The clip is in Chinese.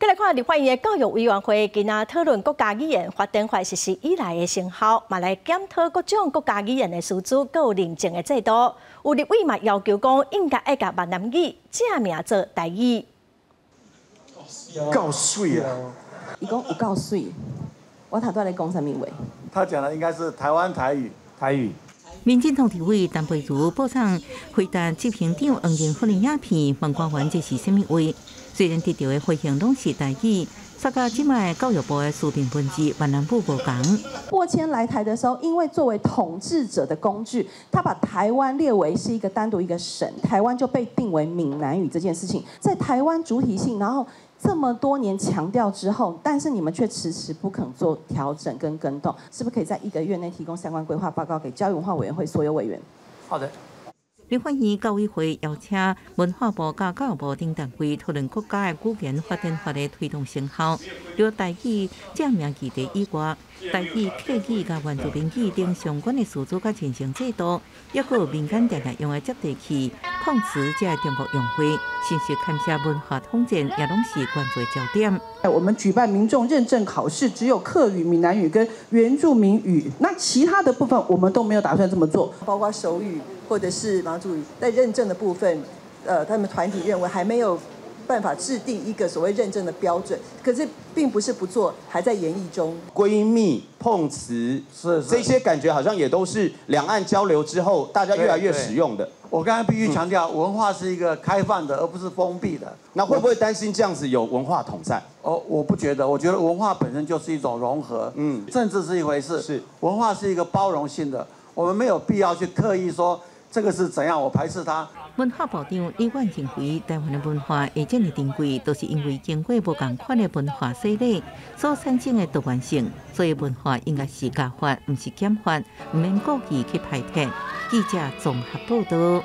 再来看立法院教育委员会今仔讨论国家语言发展法实施以来的成效，嘛来检讨各种国家语言的师资，佮有认证的制度。有立委嘛要求讲，应该爱甲闽南语正名做台语。够水啊！伊讲有够水，我头拄仔咧讲啥物话？他讲的应该是台湾台语，台语。 民进党立委陈佩如报上回答执行长黄建福的影片，问官员这是甚么话？虽然得到的回应拢是台语，煞甲即卖教育部的书评分析闽南语无同。过迁来台的时候，因为作为统治者的工具，他把台湾列为是一个单独一个省，台湾就被定为闽南语这件事情，在台湾主体性，然后这么多年强调之后，但是你们却迟迟不肯做调整跟跟动，是不是可以在1个月内提供相关规划报告给教育文化委员会所有委员？好的。 立法院教委会邀请文化部、教育部等单位讨论国家的语言发展法的推动成效，除台语正名基地以外，台语、客语甲原住民语等相关的师资甲传承制度，也佫有民间常常用的接地气、碰瓷这中国用语，信息勘察文化统战也拢是关注焦点。我们举办民众认证考试，只有客语、闽南语跟原住民语，那其他的部分我们都没有打算这么做，包括手语。 或者是马祖语在认证的部分，他们团体认为还没有办法制定一个所谓认证的标准，可是并不是不做，还在研议中。闺蜜、碰瓷，这些感觉好像也都是两岸交流之后大家越来越使用的。我刚才必须强调，文化是一个开放的，而不是封闭的。那会不会担心这样子有文化统战？哦，我不觉得，我觉得文化本身就是一种融合，政治是一回事，是文化是一个包容性的，我们没有必要去刻意说。 这个是怎样？我排斥它。文化部长李远认为，台湾的文化会这么珍贵，都是因为经过不同款的文化洗礼所产生的多元性。所以文化应该是加法，不是减法，不免故意去排斥。记者综合报道。